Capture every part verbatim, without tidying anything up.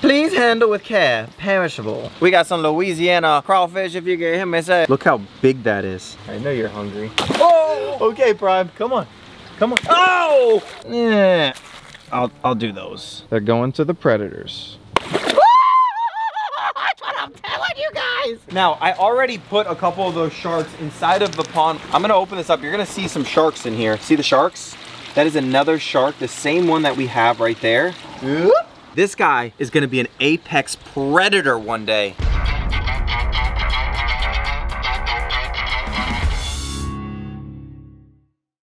Please handle with care, perishable. We got some Louisiana crawfish if you get him and say. Look how big that is. I know you're hungry. Oh! Okay, Prime, come on. Come on. Oh! Yeah, I'll, I'll do those. They're going to the predators. That's what I'm telling you guys. Now, I already put a couple of those sharks inside of the pond. I'm gonna open this up. You're gonna see some sharks in here. See the sharks? That is another shark, the same one that we have right there. Ooh. This guy is gonna be an apex predator one day.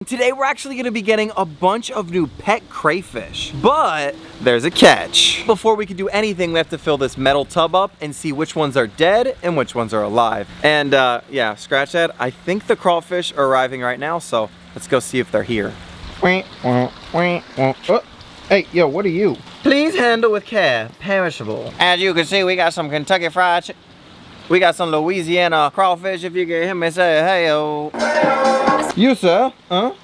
Today we're actually gonna be getting a bunch of new pet crayfish, but there's a catch. Before we can do anything, we have to fill this metal tub up and see which ones are dead and which ones are alive. And uh, yeah, scratch that. I think the crawfish are arriving right now, so let's go see if they're here. Oh. Hey, yo, what are you? Please handle with care, perishable. As you can see, we got some Kentucky fried chicken. We got some Louisiana crawfish if you can hear me say hey-o. You, sir, huh?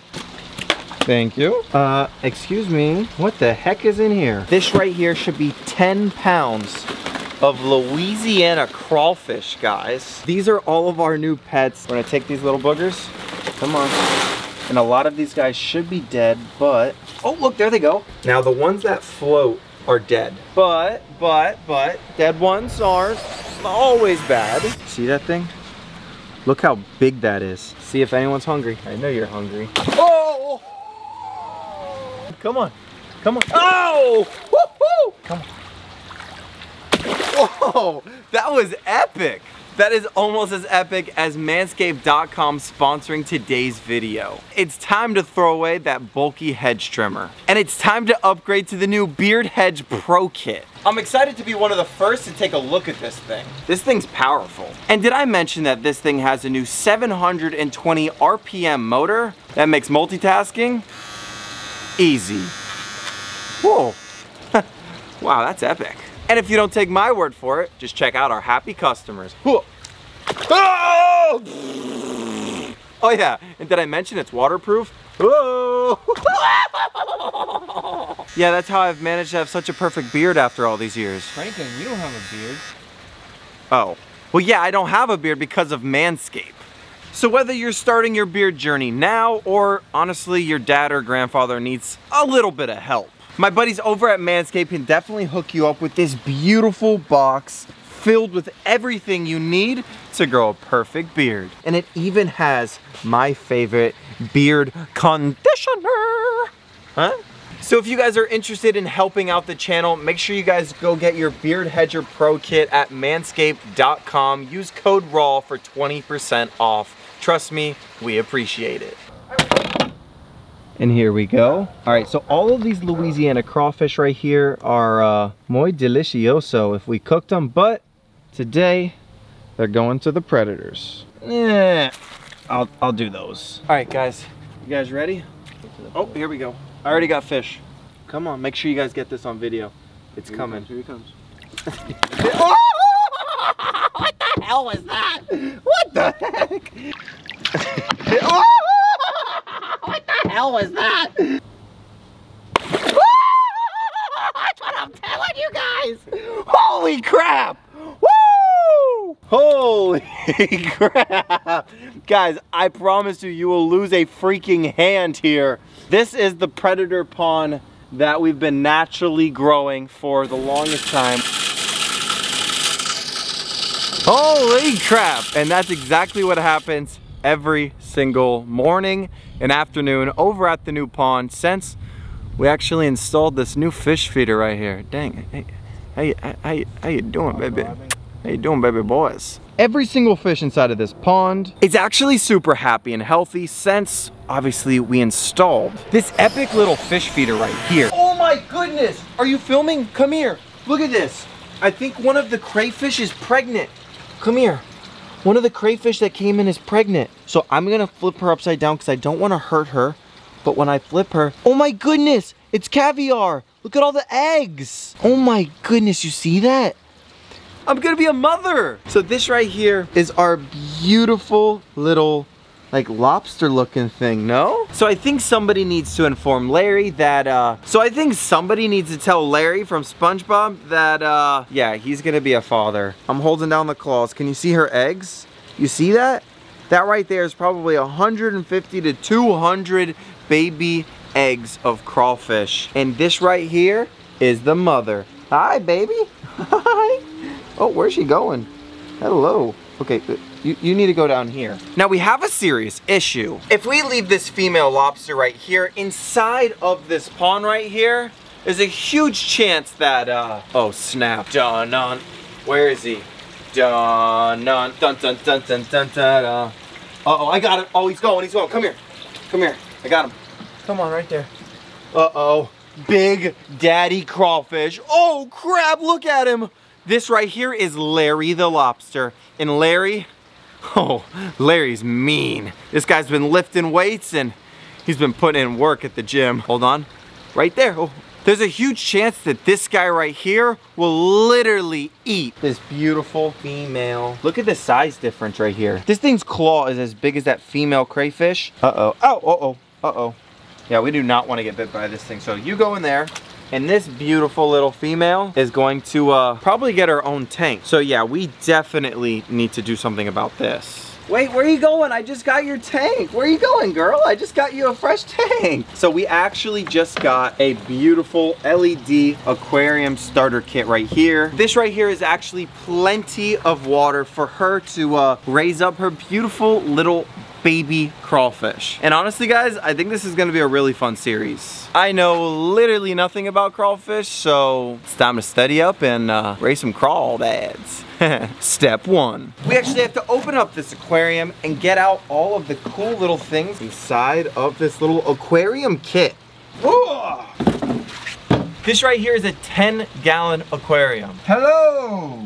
Thank you. Uh, excuse me, what the heck is in here? This right here should be ten pounds of Louisiana crawfish, guys. These are all of our new pets. We're gonna take these little boogers, come on. And a lot of these guys should be dead, but, oh look, there they go. Now the ones that float are dead. But, but, but, dead ones are always bad. See that thing? Look how big that is. See if anyone's hungry. I know you're hungry. Oh! Come on, come on. Oh! Woo-hoo! Come on. Whoa, that was epic. That is almost as epic as Manscaped dot com sponsoring today's video. It's time to throw away that bulky hedge trimmer. And it's time to upgrade to the new Beard Hedge Pro Kit. I'm excited to be one of the first to take a look at this thing. This thing's powerful. And did I mention that this thing has a new seven hundred twenty R P M motor that makes multitasking easy? Whoa, wow, that's epic. And if you don't take my word for it, just check out our happy customers. Oh yeah, and did I mention it's waterproof? Oh. Yeah, that's how I've managed to have such a perfect beard after all these years. Franklin, you don't have a beard. Oh, well yeah, I don't have a beard because of Manscaped. So whether you're starting your beard journey now, or honestly, your dad or grandfather needs a little bit of help. My buddies over at Manscaped can definitely hook you up with this beautiful box filled with everything you need to grow a perfect beard. And it even has my favorite beard conditioner. Huh? So if you guys are interested in helping out the channel, make sure you guys go get your Beard Hedger Pro Kit at manscaped dot com. Use code RAW for twenty percent off. Trust me, we appreciate it. And here we go. All right, so all of these Louisiana crawfish right here are uh, muy delicioso if we cooked them, but today they're going to the predators. Yeah, I'll, I'll do those. All right, guys, you guys ready? Oh, here we go. I already got fish. Come on, make sure you guys get this on video. It's here coming. He comes, here he comes. Oh! What the hell was that? What the heck? Oh! What the hell was that? That's what I'm telling you guys! Holy crap! Woo! Holy crap! Guys, I promise you, you will lose a freaking hand here. This is the predator pond that we've been naturally growing for the longest time. Holy crap! And that's exactly what happens every single morning and afternoon over at the new pond since we actually installed this new fish feeder right here. Dang, hey, hey, hey, hey, how you doing, baby? How you doing, baby boys? Every single fish inside of this pond is actually super happy and healthy since obviously we installed this epic little fish feeder right here. Oh my goodness, are you filming? Come here, look at this. I think one of the crayfish is pregnant. Come here. One of the crayfish that came in is pregnant. So I'm gonna flip her upside down because I don't wanna hurt her. But when I flip her, oh my goodness, it's caviar. Look at all the eggs. Oh my goodness, you see that? I'm gonna be a mother. So this right here is our beautiful little like lobster looking thing, no? So I think somebody needs to inform Larry that, uh, so I think somebody needs to tell Larry from SpongeBob that, uh, yeah, he's gonna be a father. I'm holding down the claws. Can you see her eggs? You see that? That right there is probably one hundred fifty to two hundred baby eggs of crawfish. And this right here is the mother. Hi, baby. Hi. Oh, where's she going? Hello. Okay, you, you need to go down here. Now we have a serious issue. If we leave this female lobster right here, inside of this pond right here, there's a huge chance that, uh, oh snap. Dun, dun. Where is he? Dun, dun, dun, dun, dun, dun, dun, dun, uh oh, I got it. Oh, he's going, he's going. Come here. Come here. I got him. Come on, right there. Uh-oh. Big daddy crawfish. Oh, crap, look at him. This right here is Larry the lobster. And Larry, oh, Larry's mean. This guy's been lifting weights and he's been putting in work at the gym. Hold on. Right there. Oh. There's a huge chance that this guy right here will literally eat this beautiful female. Look at the size difference right here. This thing's claw is as big as that female crayfish. Uh-oh. Oh, uh-oh. Uh-oh. Yeah, we do not want to get bit by this thing. So you go in there. And this beautiful little female is going to uh, probably get her own tank. So yeah, we definitely need to do something about this. Wait, where are you going? I just got your tank. Where are you going, girl? I just got you a fresh tank. So we actually just got a beautiful L E D aquarium starter kit right here. This right here is actually plenty of water for her to uh, raise up her beautiful little baby crawfish. And honestly guys, I think this is gonna be a really fun series. I know literally nothing about crawfish, so it's time to study up and uh, raise some crawdads. Step one. We actually have to open up this aquarium and get out all of the cool little things inside of this little aquarium kit. Whoa! This right here is a ten gallon aquarium. Hello!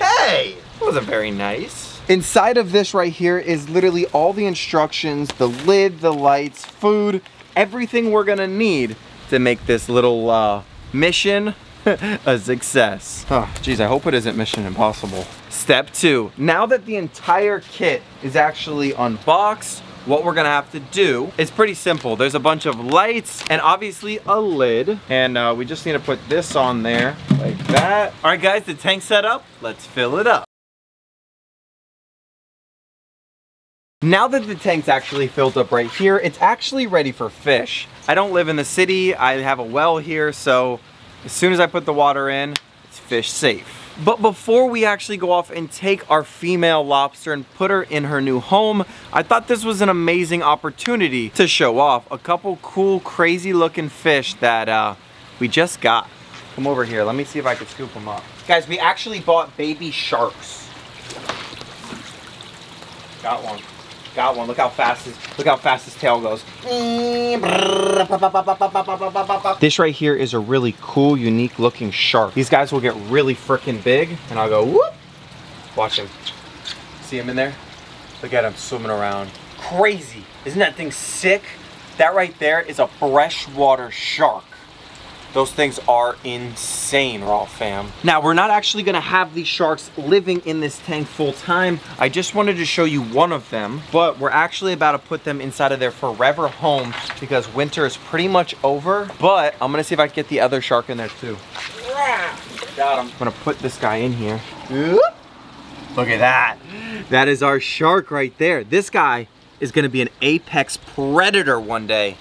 Hey! That wasn't very nice. Inside of this right here is literally all the instructions, the lid, the lights, food, everything we're gonna need to make this little uh, mission a success. Oh, geez, I hope it isn't Mission Impossible. Step two, now that the entire kit is actually unboxed, what we're gonna have to do is pretty simple. There's a bunch of lights and obviously a lid. And uh, we just need to put this on there like that. All right guys, the tank's set up, let's fill it up. Now that the tank's actually filled up right here, it's actually ready for fish. I don't live in the city, I have a well here, so as soon as I put the water in, it's fish safe. But before we actually go off and take our female lobster and put her in her new home, I thought this was an amazing opportunity to show off a couple cool, crazy looking fish that uh, we just got. Come over here, let me see if I can scoop them up. Guys, we actually bought baby sharks. Got one. Got one. Look how fast his, look how fast his tail goes. This right here is a really cool, unique looking shark. These guys will get really freaking big and I'll go whoop. Watch him. See him in there? Look at him swimming around. Crazy. Isn't that thing sick? That right there is a freshwater shark. Those things are insane, raw fam. Now, we're not actually gonna have these sharks living in this tank full time. I just wanted to show you one of them, but we're actually about to put them inside of their forever home because winter is pretty much over, but I'm gonna see if I can get the other shark in there too. Yeah. Got him. I'm gonna put this guy in here. Oop. Look at that. That is our shark right there. This guy is gonna be an apex predator one day.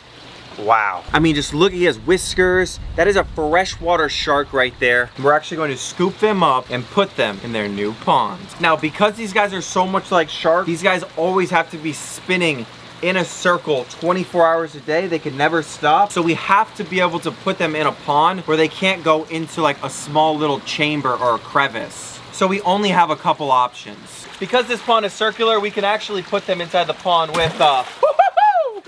Wow. I mean, just look, he has whiskers. That is a freshwater shark right there. We're actually going to scoop them up and put them in their new pond. Now, because these guys are so much like sharks, these guys always have to be spinning in a circle twenty-four hours a day. They can never stop. So we have to be able to put them in a pond where they can't go into like a small little chamber or a crevice. So we only have a couple options. Because this pond is circular, we can actually put them inside the pond with uh,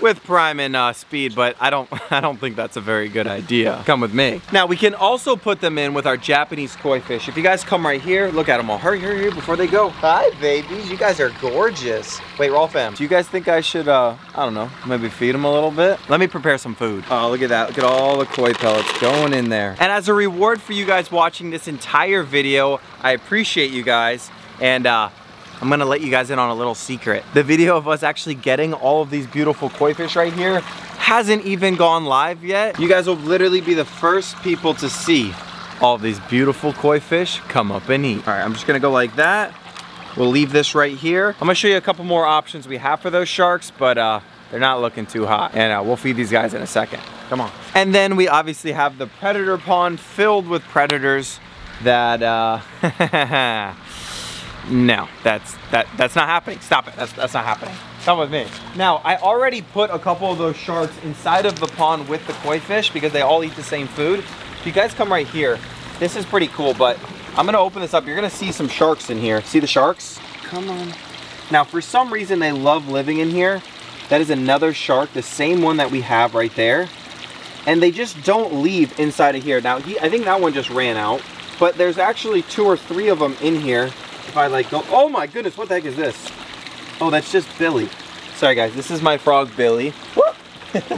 with prime and uh, speed, but I don't I don't think that's a very good idea. Come with me. Now we can also put them in with our Japanese koi fish. If you guys come right here, look at them all. Hurry, hurry, hurry before they go. Hi babies, you guys are gorgeous. Wait, raw fam, do you guys think I should, uh, I don't know, maybe feed them a little bit? Let me prepare some food. Oh, look at that, look at all the koi pellets going in there. And as a reward for you guys watching this entire video, I appreciate you guys, and uh, I'm gonna let you guys in on a little secret. The video of us actually getting all of these beautiful koi fish right here hasn't even gone live yet. You guys will literally be the first people to see all of these beautiful koi fish come up and eat. All right, I'm just gonna go like that. We'll leave this right here. I'm gonna show you a couple more options we have for those sharks, but uh, they're not looking too hot. And uh, we'll feed these guys in a second. Come on. And then we obviously have the predator pond filled with predators that, uh, no, that's that that's not happening. Stop it. That's, that's not happening. Come with me. Now, I already put a couple of those sharks inside of the pond with the koi fish because they all eat the same food. If you guys come right here, this is pretty cool, but I'm gonna open this up. You're gonna see some sharks in here. See the sharks? Come on. Now, for some reason, they love living in here. That is another shark, the same one that we have right there. And they just don't leave inside of here. Now, he, I think that one just ran out, but there's actually two or three of them in here. If I like go, oh my goodness, what the heck is this? Oh, that's just Billy. Sorry guys, this is my frog Billy. Whoop.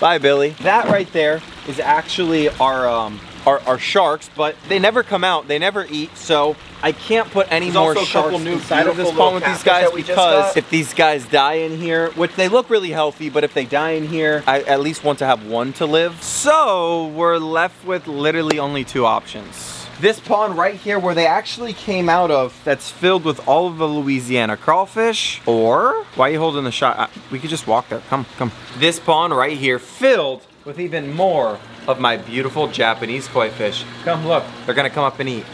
Bye Billy. That right there is actually our, um, our our sharks, but they never come out, they never eat, so I can't put any There's more sharks new inside of this pond with these guys because if these guys die in here, which they look really healthy, but if they die in here, I at least want to have one to live. So we're left with literally only two options. This pond right here where they actually came out of, that's filled with all of the Louisiana crawfish, or, why are you holding the shot? We could just walk there, come, come. This pond right here filled with even more of my beautiful Japanese koi fish. Come look, they're gonna come up and eat.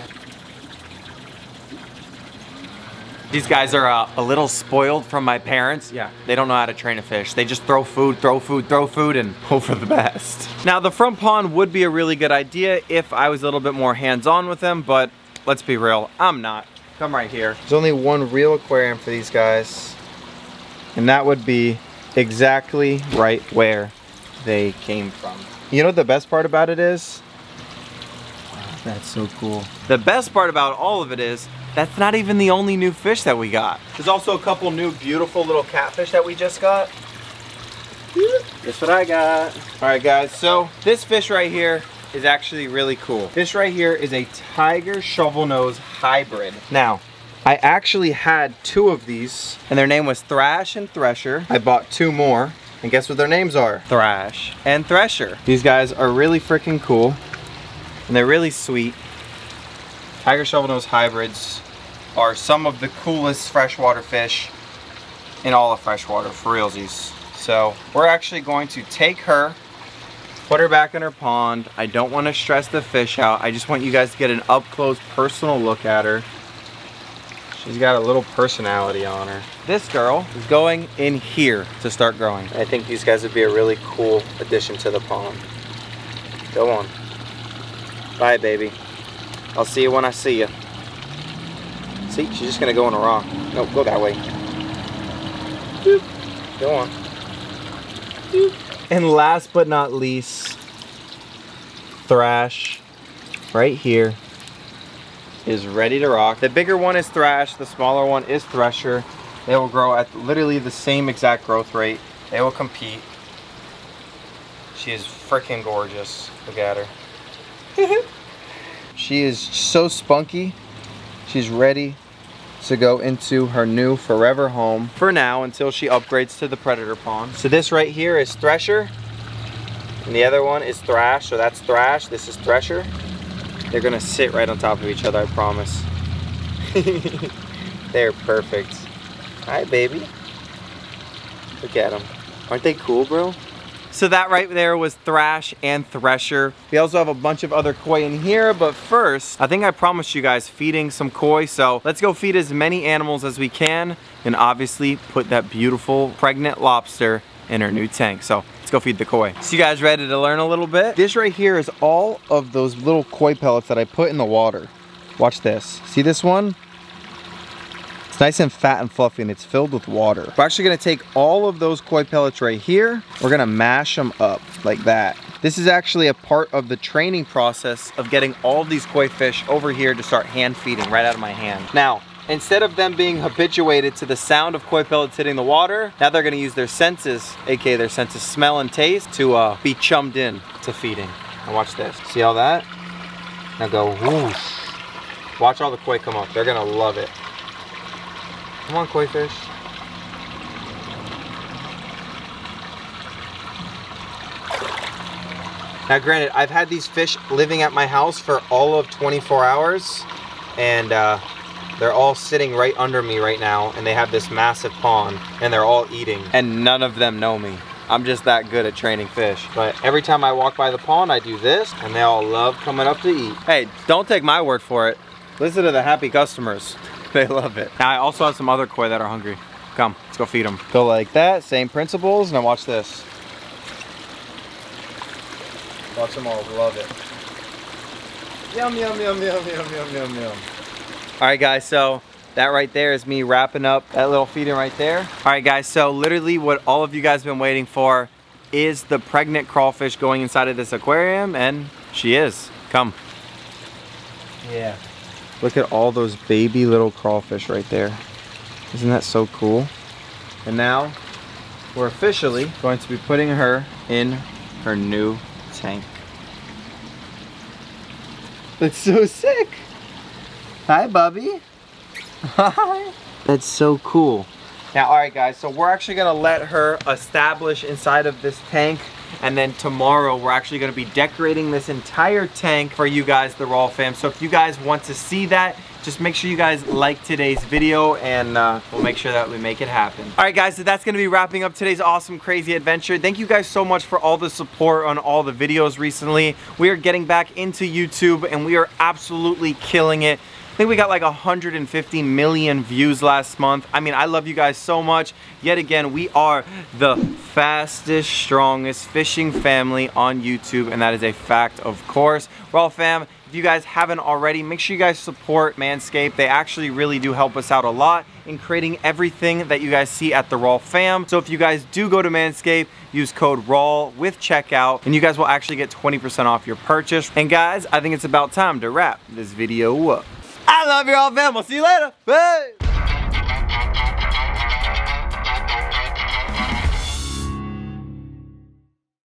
These guys are uh, a little spoiled from my parents. Yeah. They don't know how to train a fish. They just throw food, throw food, throw food, and hope for the best. Now, the front pond would be a really good idea if I was a little bit more hands-on with them, but let's be real, I'm not. Come right here. There's only one real aquarium for these guys, and that would be exactly right where they came from. You know what the best part about it is? That's so cool. The best part about all of it is, that's not even the only new fish that we got. There's also a couple new beautiful little catfish that we just got. That's what I got. All right guys, so this fish right here is actually really cool. This right here is a tiger shovelnose hybrid. Now, I actually had two of these and their name was Thrash and Thresher. I bought two more and guess what their names are? Thrash and Thresher. These guys are really freaking cool and they're really sweet. Tiger shovelnose hybrids are some of the coolest freshwater fish in all of freshwater, for realsies. So we're actually going to take her, put her back in her pond. I don't want to stress the fish out. I just want you guys to get an up close personal look at her. She's got a little personality on her. This girl is going in here to start growing. I think these guys would be a really cool addition to the pond. Go on. Bye, baby. I'll see you when I see you. See, she's just gonna go on a rock. No, go that way. Boop. Go on. Boop. And last but not least, Thrash right here is ready to rock. The bigger one is Thrash, the smaller one is Thresher. They will grow at literally the same exact growth rate. They will compete. She is freaking gorgeous. Look at her. She is so spunky. She's ready to go into her new forever home for now until she upgrades to the predator pond. So this right here is Thresher and the other one is Thrash. So that's Thrash, this is Thresher. They're gonna sit right on top of each other, I promise. They're perfect. Hi, baby. Look at them. Aren't they cool, bro? So that right there was Thrash and Thresher. We also have a bunch of other koi in here, but first, I think I promised you guys feeding some koi, so let's go feed as many animals as we can, and obviously put that beautiful pregnant lobster in her new tank. So let's go feed the koi. So you guys ready to learn a little bit? This right here is all of those little koi pellets that I put in the water. Watch this, see this one? It's nice and fat and fluffy and it's filled with water. We're actually gonna take all of those koi pellets right here. We're gonna mash them up like that. This is actually a part of the training process of getting all of these koi fish over here to start hand feeding right out of my hand. Now, instead of them being habituated to the sound of koi pellets hitting the water, now they're gonna use their senses, A K A their sense of smell and taste, to uh, be chummed in to feeding. Now watch this, see all that? Now go whoosh. Watch all the koi come up, they're gonna love it. Come on, koi fish. Now, granted, I've had these fish living at my house for all of twenty-four hours, and uh, they're all sitting right under me right now, and they have this massive pond, and they're all eating. And none of them know me. I'm just that good at training fish. But every time I walk by the pond, I do this, and they all love coming up to eat. Hey, don't take my word for it. Listen to the happy customers. They love it. Now, I also have some other koi that are hungry. Come, let's go feed them. Go like that, same principles, now watch this. Watch them all love it. Yum, yum, yum, yum, yum, yum, yum, yum. All right, guys, so that right there is me wrapping up that little feeding right there. All right, guys, so literally what all of you guys have been waiting for is the pregnant crawfish going inside of this aquarium, and she is. Come. Yeah. Look at all those baby little crawfish right there. Isn't that so cool? And now we're officially going to be putting her in her new tank. That's so sick. Hi, Bubby. Hi. That's so cool. Now, all right, guys, so we're actually gonna let her establish inside of this tank, and then tomorrow we're actually gonna be decorating this entire tank for you guys, the Raw Fam. So if you guys want to see that, just make sure you guys like today's video, and uh, we'll make sure that we make it happen. All right, guys, so that's gonna be wrapping up today's awesome, crazy adventure. Thank you guys so much for all the support on all the videos recently. We are getting back into YouTube, and we are absolutely killing it. I think we got like one hundred fifty million views last month. I mean, I love you guys so much. Yet again, we are the fastest, strongest fishing family on YouTube, and that is a fact, of course. Raw Fam, if you guys haven't already, make sure you guys support Manscaped. They actually really do help us out a lot in creating everything that you guys see at the Raw Fam. So if you guys do go to Manscaped, use code RAW with checkout, and you guys will actually get twenty percent off your purchase. And guys, I think it's about time to wrap this video up. I love you all, fam. We'll see you later. Bye.